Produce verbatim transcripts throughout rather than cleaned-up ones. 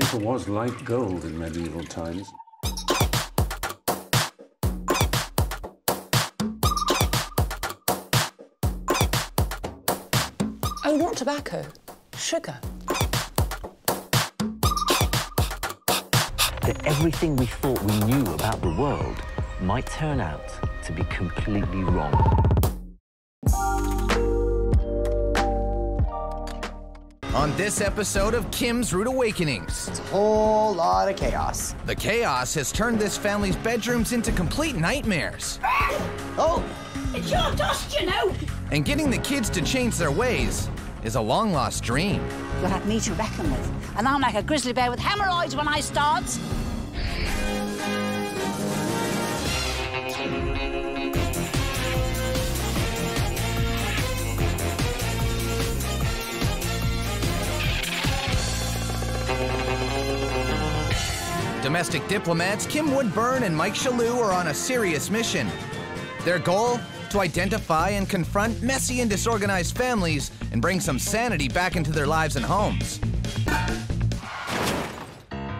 Paper was like gold in medieval times. Oh, not tobacco. Sugar. That everything we thought we knew about the world might turn out to be completely wrong. On this episode of Kim's Rude Awakenings... It's a whole lot of chaos. The chaos has turned this family's bedrooms into complete nightmares. Oh! It's your dust, you know! And getting the kids to change their ways is a long-lost dream. You'll have me to reckon with, and I'm like a grizzly bear with hemorrhoids when I start. Domestic diplomats Kim Woodburn and Mike Chalut are on a serious mission. Their goal? To identify and confront messy and disorganized families and bring some sanity back into their lives and homes.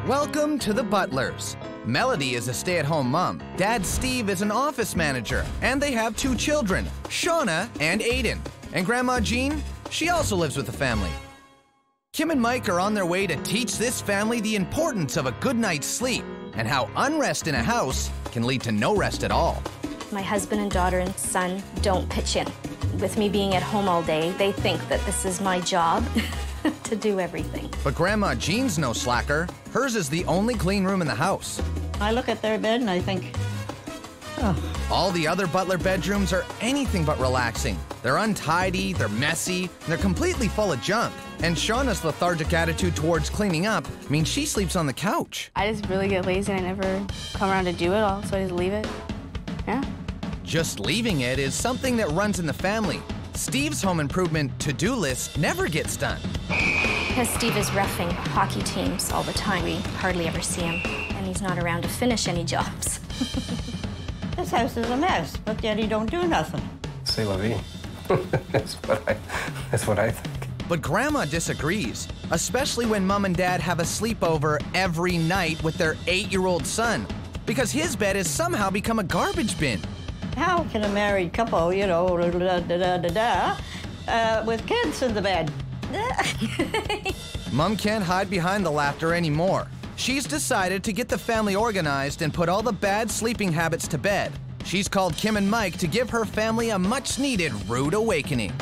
Welcome to the Butlers. Melody is a stay-at-home mom. Dad Steve is an office manager, and they have two children, Shauna and Aiden. And Grandma Jean, she also lives with the family. Kim and Mike are on their way to teach this family the importance of a good night's sleep and how unrest in a house can lead to no rest at all. My husband and daughter and son don't pitch in. With me being at home all day, they think that this is my job to do everything. But Grandma Jean's no slacker. Hers is the only clean room in the house. I look at their bed and I think, oh. All the other Butler bedrooms are anything but relaxing. They're untidy, they're messy, and they're completely full of junk. And Shauna's lethargic attitude towards cleaning up means she sleeps on the couch. I just really get lazy and I never come around to do it all, so I just leave it. Yeah. Just leaving it is something that runs in the family. Steve's home improvement to-do list never gets done. Because Steve is reffing hockey teams all the time. We hardly ever see him, and he's not around to finish any jobs. This house is a mess, but yet he don't do nothing. C'est la vie. That's what I, that's what I think. But Grandma disagrees, especially when Mom and Dad have a sleepover every night with their eight-year-old son, because his bed has somehow become a garbage bin. How can a married couple, you know, da da da da da, uh, with kids in the bed? Mom can't hide behind the laughter anymore. She's decided to get the family organized and put all the bad sleeping habits to bed. She's called Kim and Mike to give her family a much-needed rude awakening.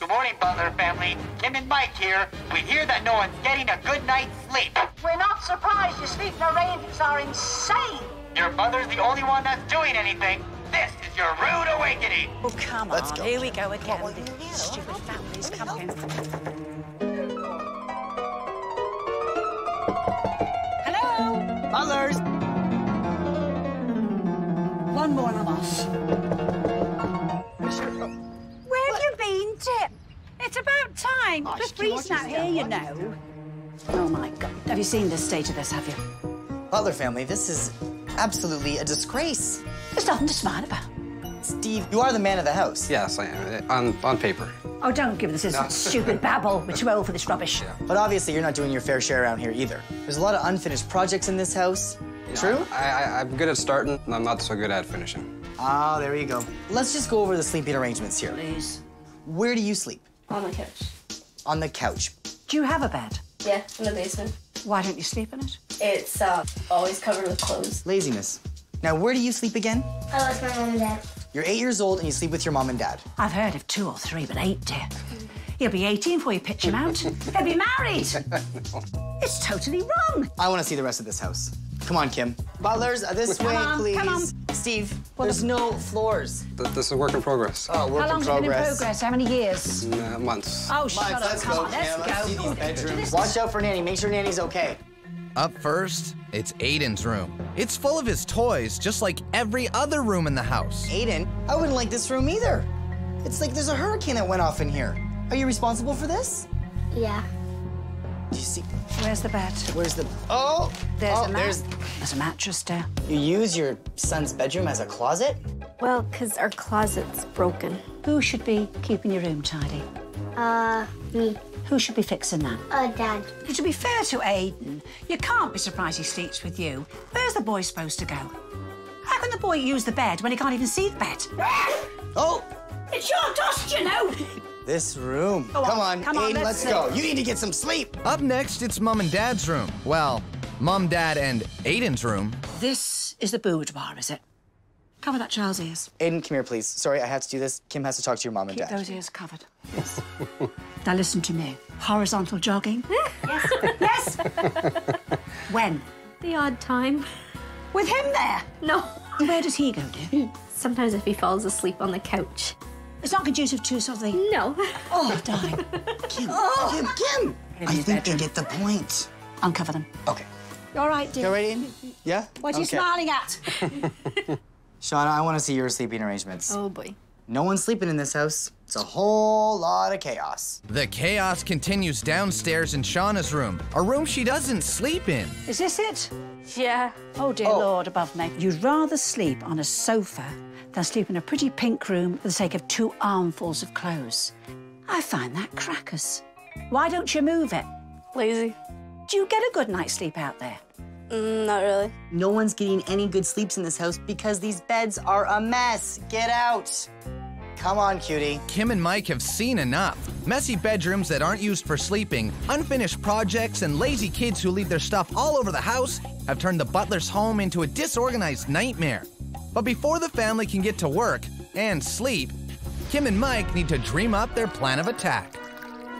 Good morning, Butler family. Kim and Mike here. We hear that no one's getting a good night's sleep. We're not surprised your sleeping arrangements are insane. Your mother's the only one that's doing anything. This is your rude awakening. Oh, come Let's on. Go. Here we go again. Oh, well, yeah, stupid families coming. Hello? Butlers. One more of us. Where have you been, Tip? It's about time. The freeze not here, you know. Oh, my God. Have you seen the state of this, have you? Butler family, this is absolutely a disgrace. There's nothing to smile about. Steve, you are the man of the house. Yes, I am. On, on paper. Oh, don't give us this no. stupid babble. We're too old for this rubbish. Yeah. But obviously, you're not doing your fair share around here either. There's a lot of unfinished projects in this house. You True? Know, I, I, I'm good at starting, and I'm not so good at finishing. Ah, oh, there you go. Let's just go over the sleeping arrangements here. Please. Where do you sleep? On the couch. On the couch. Do you have a bed? Yeah, in the basement. Why don't you sleep in it? It's uh, always covered with clothes. Laziness. Now, where do you sleep again? I like my mom and dad. You're eight years old and you sleep with your mom and dad. I've heard of two or three, but eight, dear. He'll be eighteen before you pitch him out. He'll be married. No. It's totally wrong. I want to see the rest of this house. Come on, Kim. Butlers, this come way, on, please. Come on. Steve, what there's no floors. Th this is a work in progress. Oh, work How long in has it been in progress? How many years? Uh, months. Oh, shut months. up. Let's come go, on, let's go. Let's see these bedrooms. Watch out for Nanny. Make sure Nanny's okay. Up first, it's Aiden's room. It's full of his toys, just like every other room in the house. Aiden, I wouldn't like this room either. It's like there's a hurricane that went off in here. Are you responsible for this? Yeah. Do you see? Where's the bed? Where's the... Oh! There's oh, a mat. There's... there's a mattress there. You use your son's bedroom as a closet? Well, because our closet's broken. Who should be keeping your room tidy? Uh, me. Who should be fixing that? Oh, Dad. But to be fair to Aidan, you can't be surprised he sleeps with you. Where's the boy supposed to go? How can the boy use the bed when he can't even see the bed? Oh! It's your dust, you know! This room. Come on, Come on Aidan, let's, let's go. You need to get some sleep. Up next, it's Mum and Dad's room. Well, Mum, Dad, and Aidan's room. This is the boudoir, is it? Cover that child's ears. Aidan, come here, please. Sorry, I had to do this. Kim has to talk to your mom and Keep dad. Keep those ears covered. Yes. Now listen to me. Horizontal jogging. Yes. Yes. When? The odd time. With him there? No. Where does he go, dear? Sometimes if he falls asleep on the couch. It's not conducive to something. No. Oh, darling. Kim. Oh, Kim. Kim. I think they get the point. Uncover them. Okay. You all right, dear? You all right, Aidan? Yeah. What are okay. you smiling at? Shauna, I want to see your sleeping arrangements. Oh, boy. No one's sleeping in this house. It's a whole lot of chaos. The chaos continues downstairs in Shauna's room, a room she doesn't sleep in. Is this it? Yeah. Oh, dear oh. Lord above me. You'd rather sleep on a sofa than sleep in a pretty pink room for the sake of two armfuls of clothes. I find that crackers. Why don't you move it? Lazy. Do you get a good night's sleep out there? Mm, not really. No one's getting any good sleeps in this house because these beds are a mess. Get out. Come on, cutie. Kim and Mike have seen enough. Messy bedrooms that aren't used for sleeping, unfinished projects, and lazy kids who leave their stuff all over the house have turned the Butler's home into a disorganized nightmare. But before the family can get to work and sleep, Kim and Mike need to dream up their plan of attack.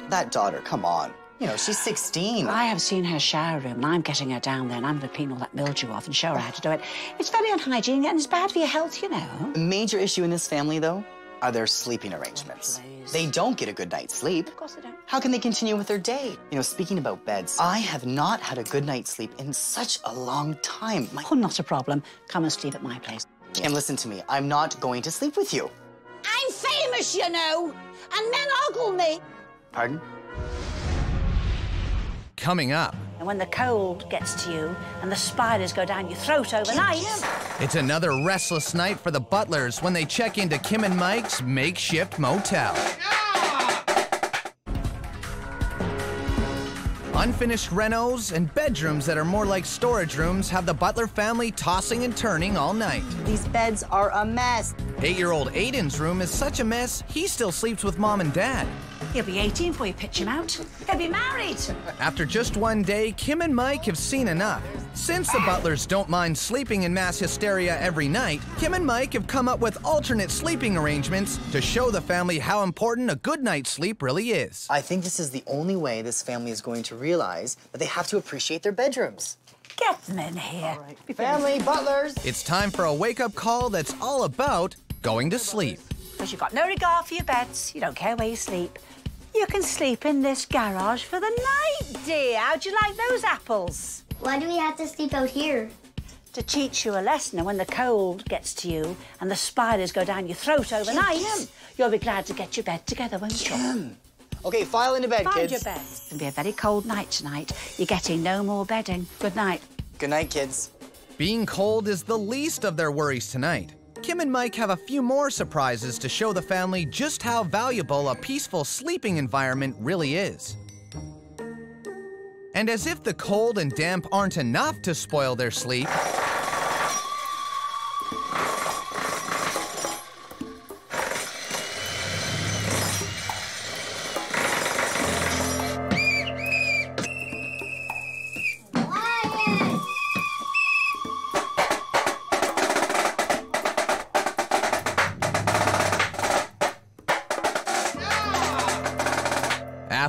That daughter, come on. You know, she's sixteen. I have seen her shower room, and I'm getting her down there, and I'm going to clean all that mildew off and show her how to do it. It's very unhygienic, and it's bad for your health, you know. A major issue in this family, though, are their sleeping arrangements. Oh, they don't get a good night's sleep. Of course they don't. How can they continue with their day? You know, speaking about beds, I have not had a good night's sleep in such a long time. My... Oh, not a problem. Come and sleep at my place. And listen to me. I'm not going to sleep with you. I'm famous, you know, and men ogle me. Pardon? Coming up. And when the cold gets to you and the spiders go down your throat overnight... It's another restless night for the Butlers when they check into Kim and Mike's makeshift motel. Ah! Unfinished renos and bedrooms that are more like storage rooms have the Butler family tossing and turning all night. These beds are a mess. Eight-year-old Aidan's room is such a mess, he still sleeps with Mom and Dad. He'll be eighteen before you pitch him out. They'll be married. After just one day, Kim and Mike have seen enough. Since the Butlers don't mind sleeping in mass hysteria every night, Kim and Mike have come up with alternate sleeping arrangements to show the family how important a good night's sleep really is. I think this is the only way this family is going to realize that they have to appreciate their bedrooms. Get them in here. All right. Family, Butlers. It's time for a wake-up call that's all about going to sleep. Because you've got no regard for your beds, you don't care where you sleep. You can sleep in this garage for the night, dear. How'd you like those apples? Why do we have to sleep out here? To teach you a lesson, and when the cold gets to you and the spiders go down your throat overnight, Kim. You'll be glad to get your bed together, won't Kim. you? OK, file into bed, Find kids. Find your bed. It's going to be a very cold night tonight. You're getting no more bedding. Good night. Good night, kids. Being cold is the least of their worries tonight. Kim and Mike have a few more surprises to show the family just how valuable a peaceful sleeping environment really is. And as if the cold and damp aren't enough to spoil their sleep...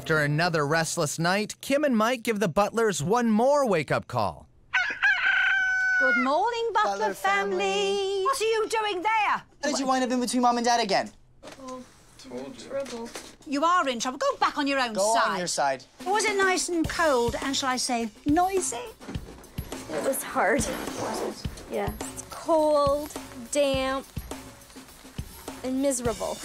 After another restless night, Kim and Mike give the Butlers one more wake-up call. Good morning, Butler, Butler family. family. What are you doing there? How did you wind up in between Mom and Dad again? Oh, Told you. trouble. You are in trouble. Go back on your own Go side. Go on your side. Was it nice and cold and, shall I say, noisy? It was hard. Was it? Yeah. It's cold, damp, and miserable.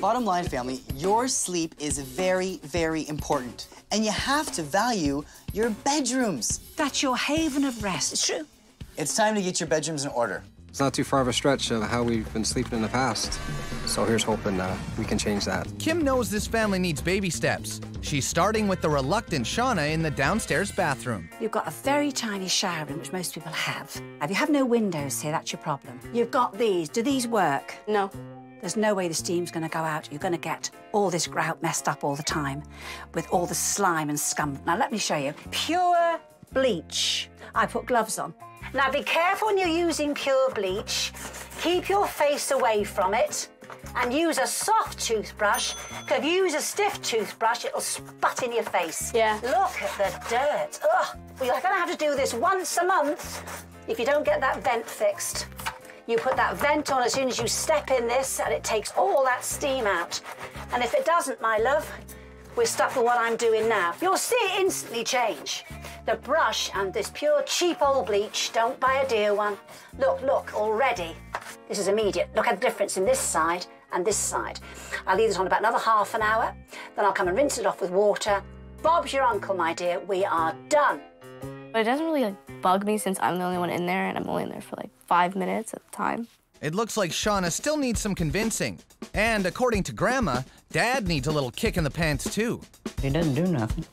Bottom line, family, your sleep is very, very important. And you have to value your bedrooms. That's your haven of rest. It's true. It's time to get your bedrooms in order. It's not too far of a stretch of how we've been sleeping in the past. So here's hoping uh, we can change that. Kim knows this family needs baby steps. She's starting with the reluctant Shauna in the downstairs bathroom. You've got a very tiny shower room, which most people have. If you have no windows here, that's your problem. You've got these. Do these work? No. There's no way the steam's going to go out. You're going to get all this grout messed up all the time with all the slime and scum. Now, let me show you. Pure bleach. I put gloves on. Now, be careful when you're using pure bleach. Keep your face away from it and use a soft toothbrush, because if you use a stiff toothbrush, it'll sput in your face. Yeah. Look at the dirt. Ugh. Well, you're going to have to do this once a month if you don't get that vent fixed. You put that vent on as soon as you step in this, and it takes all that steam out. And if it doesn't, my love, we're stuck with what I'm doing now. You'll see it instantly change. The brush and this pure, cheap old bleach. Don't buy a dear one. Look, look, already. This is immediate. Look at the difference in this side and this side. I'll leave this on about another half an hour. Then I'll come and rinse it off with water. Bob's your uncle, my dear. We are done. But it doesn't really, like, bug me since I'm the only one in there, and I'm only in there for, like, five minutes at a time. It looks like Shauna still needs some convincing. And according to Grandma, Dad needs a little kick in the pants, too. He didn't do nothing.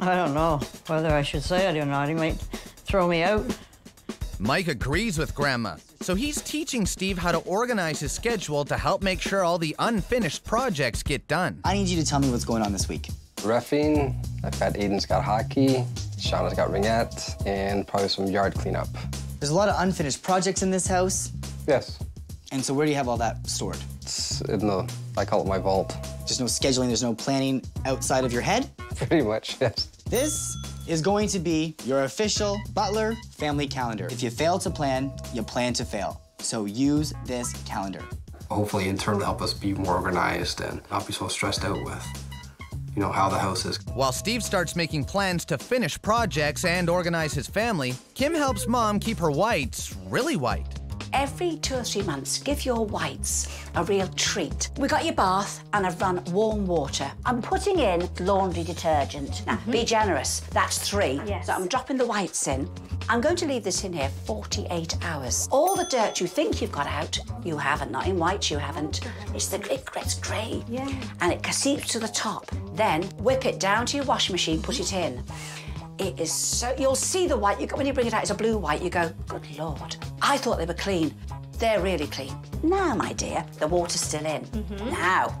I don't know whether I should say it or not. He might throw me out. Mike agrees with Grandma, so he's teaching Steve how to organize his schedule to help make sure all the unfinished projects get done. I need you to tell me what's going on this week. Reffing. I've got Aiden's got hockey, Shauna's got ringette, and probably some yard cleanup. There's a lot of unfinished projects in this house. Yes. And so where do you have all that stored? It's in the, I call it my vault. There's no scheduling, there's no planning outside of your head? Pretty much, yes. This is going to be your official Butler family calendar. If you fail to plan, you plan to fail. So use this calendar. Hopefully, in turn, it'll help us be more organized and not be so stressed out with, you know, how the house is. While Steve starts making plans to finish projects and organize his family, Kim helps Mom keep her whites really white. Every two or three months, give your whites a real treat. We got your bath and I've run warm water. I'm putting in laundry detergent. Now, mm-hmm. Be generous. That's three. Yes. So I'm dropping the whites in. I'm going to leave this in here forty-eight hours. All the dirt you think you've got out, you haven't. Not in whites, you haven't. It's the it gets grey. Yeah. And it seeps to the top. Then whip it down to your washing machine, put it in. It is so... You'll see the white. You, when you bring it out, it's a blue white. You go, good Lord, I thought they were clean. They're really clean. Now, my dear, the water's still in. Mm-hmm. Now,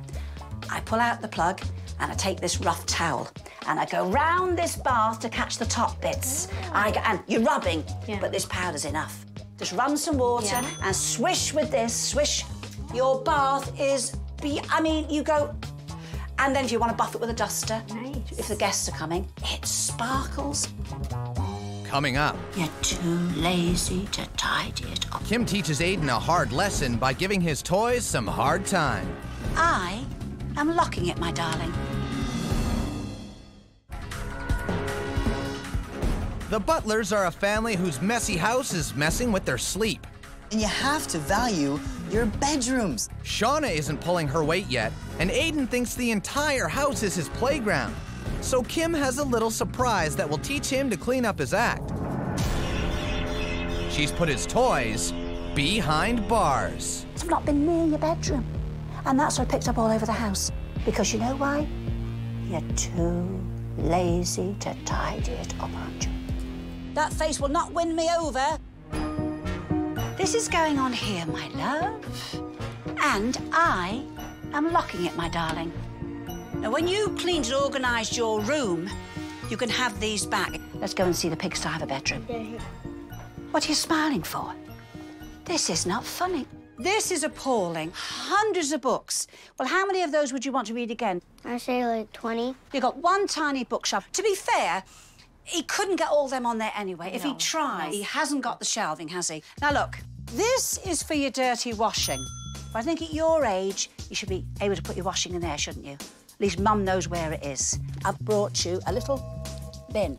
I pull out the plug and I take this rough towel and I go round this bath to catch the top bits. Oh. I go, and you're rubbing, yeah. But this powder's enough. Just run some water, yeah. And swish with this, swish. Your bath is... Be I mean, you go... And then if you want to buff it with a duster, nice. If the guests are coming, it sparkles. Coming up. You're too lazy to tidy it up. Kim teaches Aiden a hard lesson by giving his toys some hard time. I am locking it, my darling. The Butlers are a family whose messy house is messing with their sleep. And you have to value your bedrooms. Shauna isn't pulling her weight yet, and Aiden thinks the entire house is his playground. So Kim has a little surprise that will teach him to clean up his act. She's put his toys behind bars. I've not been near your bedroom, and that's what I picked up all over the house. Because you know why? You're too lazy to tidy it up, aren't you? That face will not win me over. This is going on here, my love. And I am locking it, my darling. Now, when you cleaned and organised your room, you can have these back. Let's go and see the pigsty of a bedroom. Yeah. What are you smiling for? This is not funny. This is appalling. Hundreds of books. Well, how many of those would you want to read again? I say, like, twenty. You've got one tiny bookshelf. To be fair, he couldn't get all them on there anyway. No. If he tried, he hasn't got the shelving, has he? Now, look, this is for your dirty washing. But I think at your age, you should be able to put your washing in there, shouldn't you? At least Mum knows where it is. I've brought you a little bin.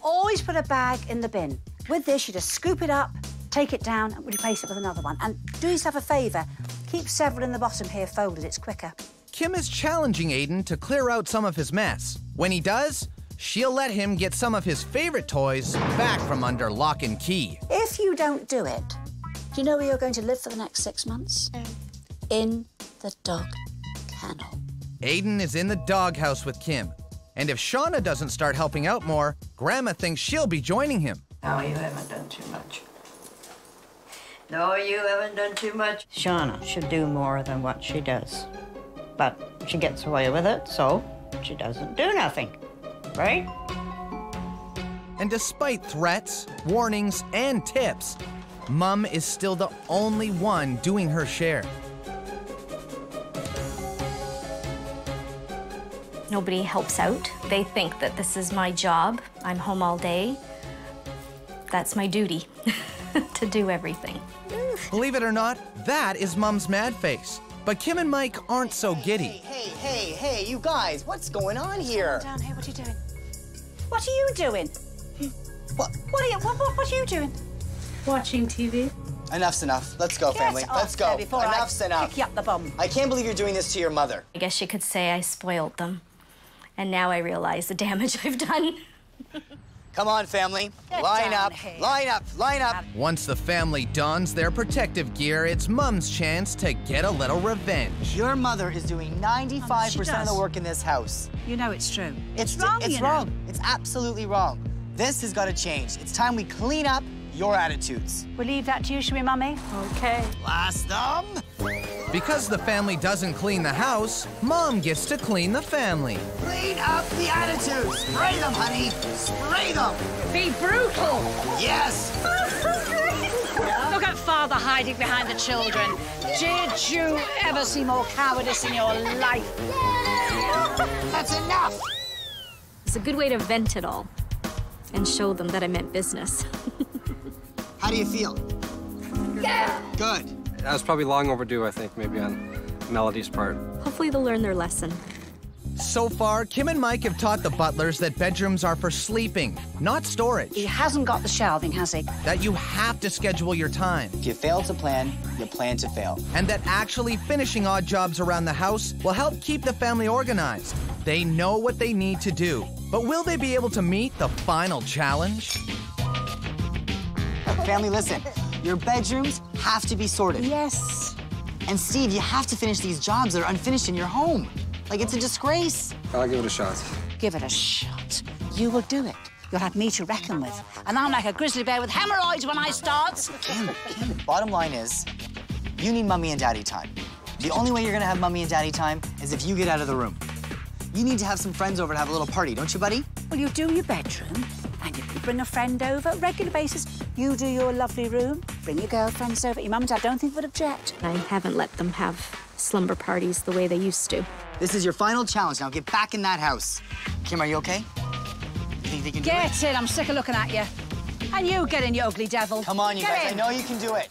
Always put a bag in the bin. With this, you just scoop it up, take it down, and replace it with another one. And do yourself a favour. Keep several in the bottom here folded. It's quicker. Kim is challenging Aiden to clear out some of his mess. When he does, she'll let him get some of his favourite toys back from under lock and key. If you don't do it, Do you know where you're going to live for the next six months? No. In the dog kennel. Aiden is in the doghouse with Kim. And if Shauna doesn't start helping out more, Grandma thinks she'll be joining him. No, you haven't done too much. No, you haven't done too much. Shauna should do more than what she does. But she gets away with it, so she doesn't do nothing, right? And despite threats, warnings, and tips, Mum is still the only one doing her share. Nobody helps out. They think that this is my job. I'm home all day. That's my duty, to do everything. Believe it or not, that is Mum's mad face. But Kim and Mike aren't so giddy. Hey, hey, hey, hey, you guys, what's going on here? Down here, what are you doing? What are you doing? What? What are you? What? What, what are you doing? Watching T V. Enough's enough. Let's go, Get family. Off Let's go. Before Enough's I enough. Pick you up the bum. I can't believe you're doing this to your mother. I guess you could say I spoiled them, and now I realize the damage I've done. Come on, family. Get line up. Here. Line up. Line up. Once the family dons their protective gear, it's Mum's chance to get a little revenge. Your mother is doing ninety-five percent of the work in this house. You know it's true. It's, it's wrong. It's wrong. Know. It's absolutely wrong. This has got to change. It's time we clean up your attitudes. We'll leave that to you, shall we, Mummy? Okay. Blast them. Because the family doesn't clean the house, Mom gets to clean the family. Clean up the attitudes. Spray them, honey. Spray them. Be brutal. Yes. Look at Father hiding behind the children. Did you ever see more cowardice in your life? That's enough. It's a good way to vent it all and show them that I meant business. How do you feel? Yeah. Good. That was probably long overdue, I think, maybe on Melody's part. Hopefully they'll learn their lesson. So far, Kim and Mike have taught the Butlers that bedrooms are for sleeping, not storage. He hasn't got the shelving, has he? That you have to schedule your time. If you fail to plan, you plan to fail. And that actually finishing odd jobs around the house will help keep the family organized. They know what they need to do. But will they be able to meet the final challenge? Family, listen. Your bedrooms have to be sorted. Yes. And Steve, you have to finish these jobs that are unfinished in your home. Like, it's a disgrace. I'll give it a shot. Give it a shot. You will do it. You'll have me to reckon with. And I'm like a grizzly bear with hemorrhoids when I start. Kim, Kim, bottom line is, you need Mummy and Daddy time. The only way you're gonna have Mummy and Daddy time is if you get out of the room. You need to have some friends over to have a little party, don't you, buddy? Well, you do your bedroom, and you bring a friend over on a regular basis. You do your lovely room, bring your girlfriends over. Your mum and dad don't think would object. I haven't let them have slumber parties the way they used to. This is your final challenge. Now get back in that house. Kim, are you okay? You think they can get do it? Get in. I'm sick of looking at you. And you get in, you ugly devil. Come on, you get guys. In. I know you can do it.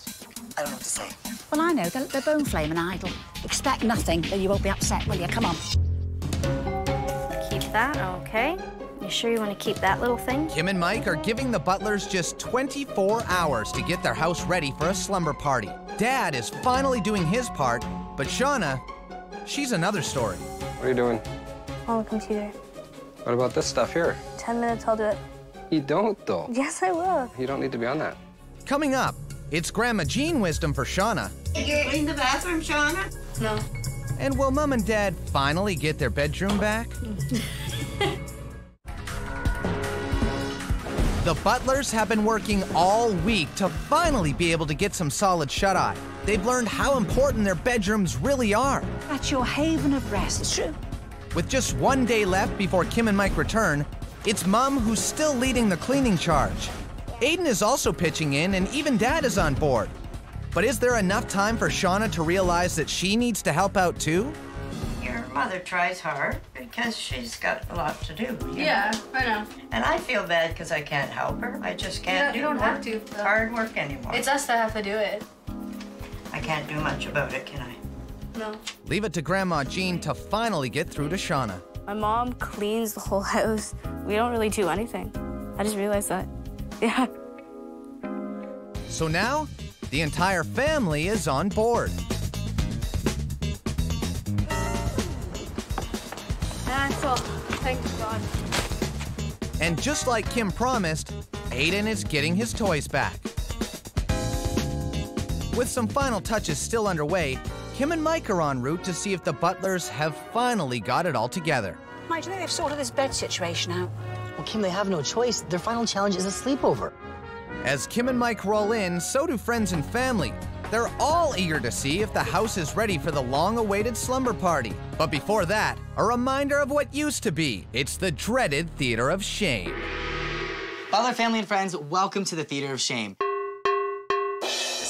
I don't know what to say. Well, I know. They're, they're bone flame and idle. Expect nothing, then you won't be upset, will you? Come on. Keep that, okay. You sure you want to keep that little thing? Kim and Mike are giving the Butlers just twenty-four hours to get their house ready for a slumber party. Dad is finally doing his part, but Shauna, she's another story. What are you doing? On the computer. What about this stuff here? Ten minutes, I'll do it. You don't, though. Yes, I will. You don't need to be on that. Coming up, it's Grandma Jean wisdom for Shauna. You're in the bathroom, Shauna? No. And will Mum and Dad finally get their bedroom back? The Butlers have been working all week to finally be able to get some solid shut-eye. They've learned how important their bedrooms really are. That's your haven of rest. It's true. With just one day left before Kim and Mike return, it's Mum who's still leading the cleaning charge. Aiden is also pitching in, and even Dad is on board. But is there enough time for Shauna to realize that she needs to help out too? Your mother tries hard because she's got a lot to do. Yeah, know? I know. And I feel bad because I can't help her. I just can't you know, do You don't have to. It's hard work anymore. It's us that have to do it. I can't do much about it, can I? No. Leave it to Grandma Jean to finally get through to Shauna. My mom cleans the whole house. We don't really do anything. I just realized that. Yeah. So now, the entire family is on board. Thank God. And just like Kim promised, Aiden is getting his toys back. With some final touches still underway, Kim and Mike are en route to see if the Butlers have finally got it all together. Mike, do you think they've sorted this bed situation out? Well, Kim, they have no choice. Their final challenge is a sleepover. As Kim and Mike roll in, so do friends and family. They're all eager to see if the house is ready for the long-awaited slumber party. But before that, a reminder of what used to be. It's the dreaded Theater of Shame. Butler family and friends, welcome to the Theater of Shame.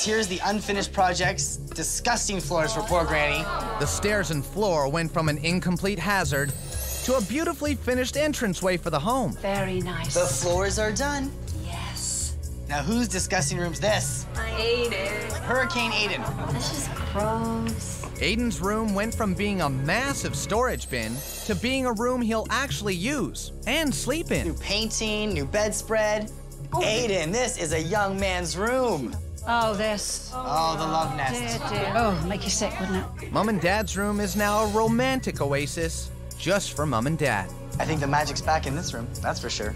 Here's the unfinished projects, disgusting floors for poor Granny. The stairs and floor went from an incomplete hazard to a beautifully finished entranceway for the home. Very nice. The floors are done. Yes. Now whose disgusting room's this? Aiden. Hurricane Aiden. This is gross. Aiden's room went from being a massive storage bin to being a room he'll actually use and sleep in. New painting, new bedspread. Oh. Aiden, this is a young man's room. Oh, this. Oh, the love nest. Dear, dear. Oh, make you sick, wouldn't it? Mum and Dad's room is now a romantic oasis just for Mum and Dad. I think the magic's back in this room, that's for sure.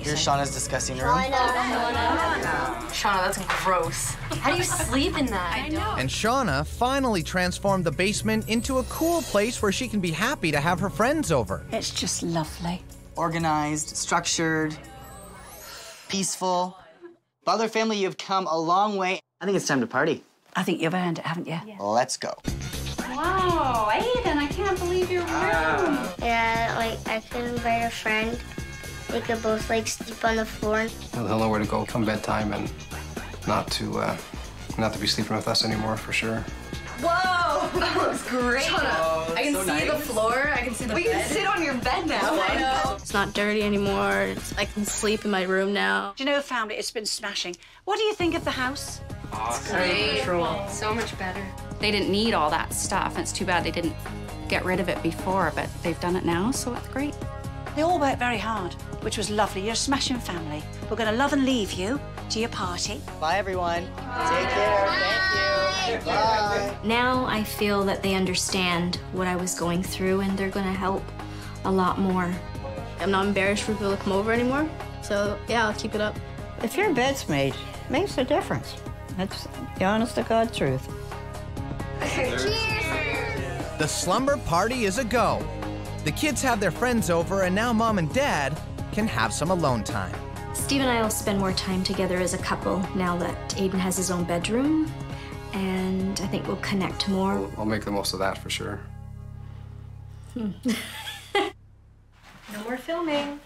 Here's Shauna's disgusting room. Shauna, Shauna. Shauna, that's gross. How do you sleep in that? I know. And Shauna finally transformed the basement into a cool place where she can be happy to have her friends over. It's just lovely. Organized, structured, peaceful. Butler family, you've come a long way. I think it's time to party. I think you've earned it, haven't you? Yeah. Let's go. Wow, Aiden, I can't believe your room. Uh. Yeah, like, I could invite a friend. We could both, like, sleep on the floor. He'll, he'll know where to go come bedtime and not to, uh, not to be sleeping with us anymore, for sure. Whoa, that looks great. Oh, I can so see nice. The floor, I can see the we bed. We can sit on your bed now. Oh, I know. It's not dirty anymore. It's, I can sleep in my room now. Do you know, family, it's been smashing. What do you think of the house? Oh, it's great. great. So much better. They didn't need all that stuff. It's too bad they didn't get rid of it before, but they've done it now, so it's great. They all worked very hard, which was lovely. You're a smashing family. We're going to love and leave you to your party. Bye, everyone. Bye. Take care. Bye. Thank you. Bye. Now I feel that they understand what I was going through, and they're going to help a lot more. I'm not embarrassed for people to come over anymore, so, yeah, I'll keep it up. If your bed's made, it makes a difference. That's the honest-to-God truth. Cheers. The slumber party is a go. The kids have their friends over, and now Mom and Dad can have some alone time. Steve and I will spend more time together as a couple now that Aiden has his own bedroom, and I think we'll connect more. I'll, I'll make the most of that, for sure. Hmm. No more filming.